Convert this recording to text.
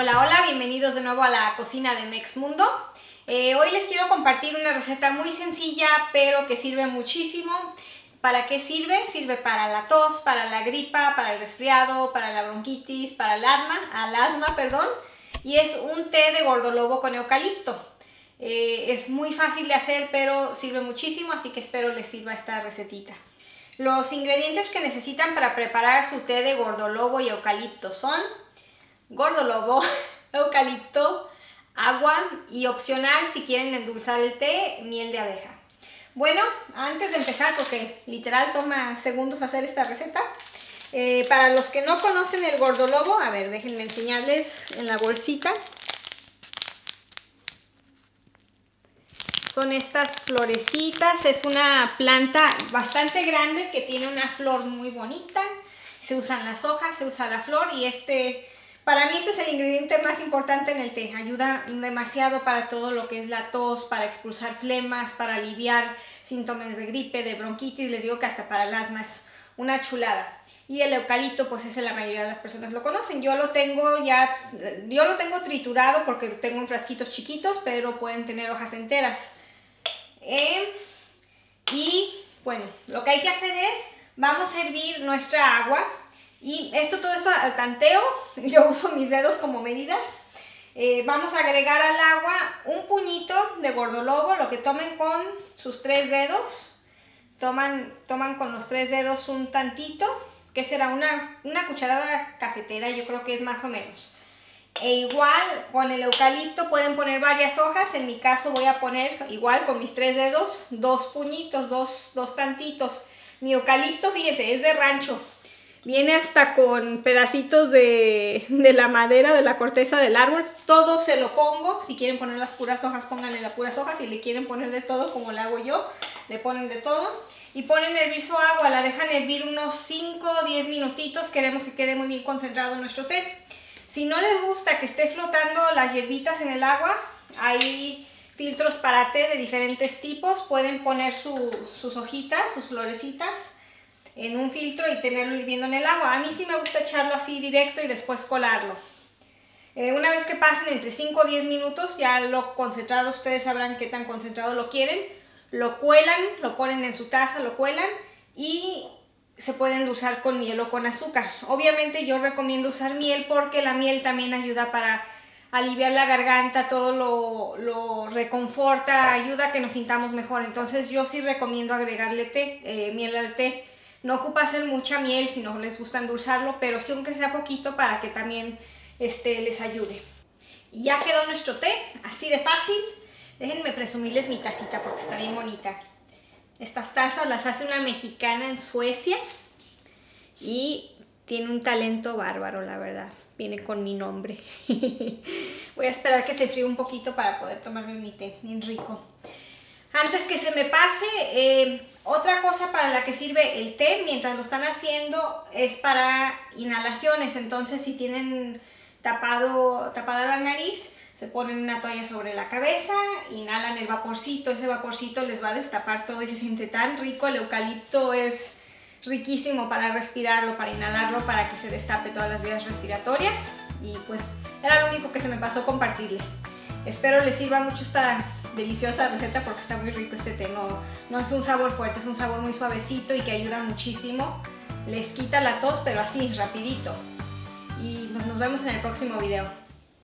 Hola, hola, bienvenidos de nuevo a la cocina de Mexmundo. Hoy les quiero compartir una receta muy sencilla, pero que sirve muchísimo. ¿Para qué sirve? Sirve para la tos, para la gripa, para el resfriado, para la bronquitis, para el asma, y es un té de gordolobo con eucalipto. Es muy fácil de hacer, pero sirve muchísimo, así que espero les sirva esta recetita. Los ingredientes que necesitan para preparar su té de gordolobo y eucalipto son gordolobo, eucalipto, agua y, opcional, si quieren endulzar el té, miel de abeja. Bueno, antes de empezar, porque literal toma segundos hacer esta receta, para los que no conocen el gordolobo, a ver, déjenme enseñarles en la bolsita. Son estas florecitas, es una planta bastante grande que tiene una flor muy bonita. Se usan las hojas, se usa la flor y para mí este es el ingrediente más importante en el té. Ayuda demasiado para todo lo que es la tos, para expulsar flemas, para aliviar síntomas de gripe, de bronquitis. Les digo que hasta para el asma es una chulada. Y el eucalipto, pues ese la mayoría de las personas lo conocen. Yo lo tengo triturado porque tengo en frasquitos chiquitos, pero pueden tener hojas enteras. Y bueno, lo que hay que hacer es, vamos a hervir nuestra agua. Y todo esto al tanteo, yo uso mis dedos como medidas. Vamos a agregar al agua un puñito de gordolobo, lo que tomen con sus tres dedos. Toman con los tres dedos un tantito, que será una cucharada cafetera, yo creo que es más o menos. E igual con el eucalipto pueden poner varias hojas, en mi caso voy a poner igual con mis tres dedos, dos puñitos, dos tantitos. Mi eucalipto, fíjense, es de rancho. Viene hasta con pedacitos de la madera, de la corteza del árbol. Todo se lo pongo. Si quieren poner las puras hojas, pónganle las puras hojas. Si le quieren poner de todo, como le hago yo, le ponen de todo. Y ponen a hervir su agua. La dejan hervir unos 5 o 10 minutitos. Queremos que quede muy bien concentrado nuestro té. Si no les gusta que esté flotando las hierbitas en el agua, hay filtros para té de diferentes tipos. Pueden poner sus hojitas, sus florecitas, en un filtro y tenerlo hirviendo en el agua. A mí sí me gusta echarlo así directo y después colarlo. Una vez que pasen entre 5 o 10 minutos, ya lo concentrado, ustedes sabrán qué tan concentrado lo quieren, lo cuelan, lo ponen en su taza, lo cuelan y se puede endulzar con miel o con azúcar. Obviamente yo recomiendo usar miel porque la miel también ayuda para aliviar la garganta, todo lo reconforta, ayuda a que nos sintamos mejor. Entonces yo sí recomiendo agregarle miel al té. No ocupa hacer mucha miel si no les gusta endulzarlo, pero sí aunque sea poquito para que también les ayude. Y ya quedó nuestro té, así de fácil. Déjenme presumirles mi tacita porque está bien bonita. Estas tazas las hace una mexicana en Suecia y tiene un talento bárbaro, la verdad. Viene con mi nombre. Voy a esperar que se enfríe un poquito para poder tomarme mi té, bien rico. Antes que se me pase, otra cosa para la que sirve el té mientras lo están haciendo es para inhalaciones. Entonces si tienen tapada la nariz, se ponen una toalla sobre la cabeza, inhalan el vaporcito, ese vaporcito les va a destapar todo y se siente tan rico. El eucalipto es riquísimo para respirarlo, para inhalarlo, para que se destape todas las vías respiratorias. Y pues era lo único que se me pasó compartirles. Espero les sirva mucho esta deliciosa receta porque está muy rico este té. No es un sabor fuerte, es un sabor muy suavecito y que ayuda muchísimo. Les quita la tos, pero así, rapidito. Y pues nos vemos en el próximo video.